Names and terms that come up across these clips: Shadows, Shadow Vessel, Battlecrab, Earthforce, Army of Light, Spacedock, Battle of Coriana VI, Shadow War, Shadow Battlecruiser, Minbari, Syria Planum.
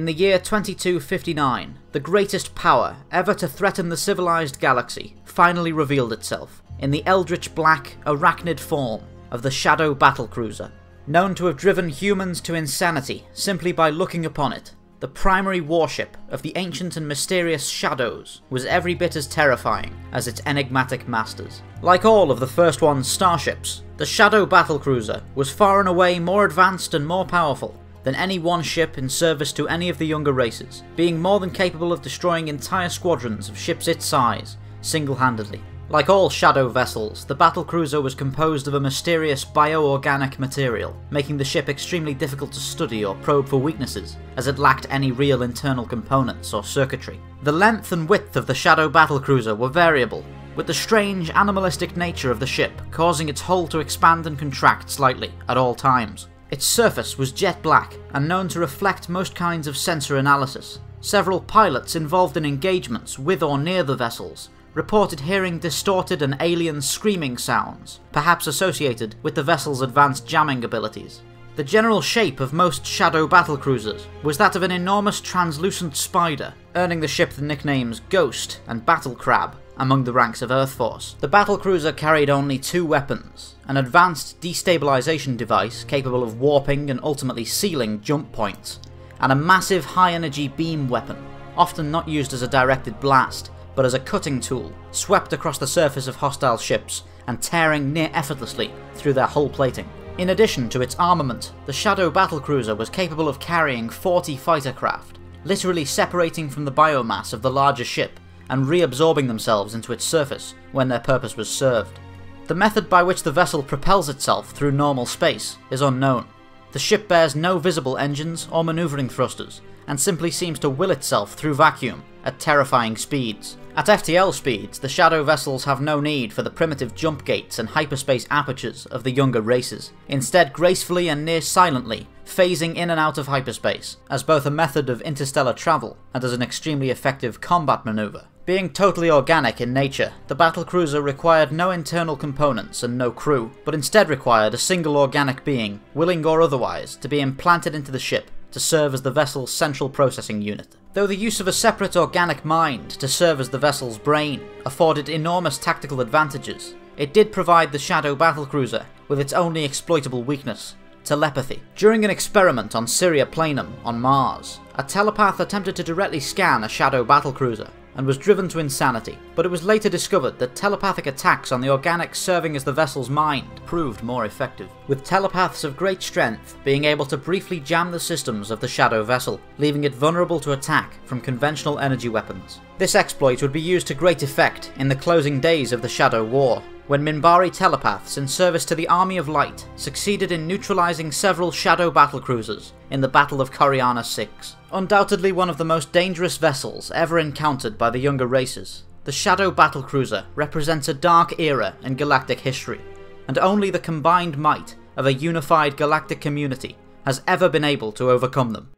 In the year 2259, the greatest power ever to threaten the civilized galaxy finally revealed itself in the eldritch black, arachnid form of the Shadow Battlecruiser. Known to have driven humans to insanity simply by looking upon it, the primary warship of the ancient and mysterious Shadows was every bit as terrifying as its enigmatic masters. Like all of the First One's starships, the Shadow Battlecruiser was far and away more advanced and more powerful than any one ship in service to any of the younger races, being more than capable of destroying entire squadrons of ships its size single-handedly. Like all Shadow vessels, the battlecruiser was composed of a mysterious bioorganic material, making the ship extremely difficult to study or probe for weaknesses, as it lacked any real internal components or circuitry. The length and width of the Shadow battlecruiser were variable, with the strange animalistic nature of the ship causing its hull to expand and contract slightly at all times. Its surface was jet black and known to reflect most kinds of sensor analysis. Several pilots involved in engagements with or near the vessels reported hearing distorted and alien screaming sounds, perhaps associated with the vessel's advanced jamming abilities. The general shape of most Shadow battlecruisers was that of an enormous translucent spider, earning the ship the nicknames Ghost and Battle Crab among the ranks of Earthforce. The battlecruiser carried only two weapons, an advanced destabilization device capable of warping and ultimately sealing jump points, and a massive high-energy beam weapon, often not used as a directed blast, but as a cutting tool, swept across the surface of hostile ships and tearing near effortlessly through their hull plating. In addition to its armament, the Shadow battlecruiser was capable of carrying 40 fighter craft, literally separating from the biomass of the larger ship and reabsorbing themselves into its surface when their purpose was served. The method by which the vessel propels itself through normal space is unknown. The ship bears no visible engines or maneuvering thrusters, and simply seems to will itself through vacuum at terrifying speeds. At FTL speeds, the Shadow vessels have no need for the primitive jump gates and hyperspace apertures of the younger races, instead gracefully and near silently phasing in and out of hyperspace, as both a method of interstellar travel and as an extremely effective combat maneuver. Being totally organic in nature, the battlecruiser required no internal components and no crew, but instead required a single organic being, willing or otherwise, to be implanted into the ship to serve as the vessel's central processing unit. Though the use of a separate organic mind to serve as the vessel's brain afforded enormous tactical advantages, it did provide the Shadow battlecruiser with its only exploitable weakness: telepathy. During an experiment on Syria Planum on Mars, a telepath attempted to directly scan a Shadow battlecruiser and was driven to insanity, but it was later discovered that telepathic attacks on the organics serving as the vessel's mind proved more effective, with telepaths of great strength being able to briefly jam the systems of the Shadow vessel, leaving it vulnerable to attack from conventional energy weapons. This exploit would be used to great effect in the closing days of the Shadow War, when Minbari telepaths in service to the Army of Light succeeded in neutralizing several Shadow battlecruisers in the Battle of Coriana VI. Undoubtedly one of the most dangerous vessels ever encountered by the younger races, the Shadow battlecruiser represents a dark era in galactic history, and only the combined might of a unified galactic community has ever been able to overcome them.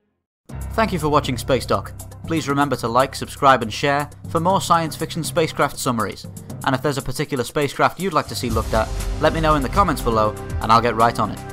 Thank you for watching Spacedock. Please remember to like, subscribe and share for more science fiction spacecraft summaries, and if there's a particular spacecraft you'd like to see looked at, let me know in the comments below and I'll get right on it.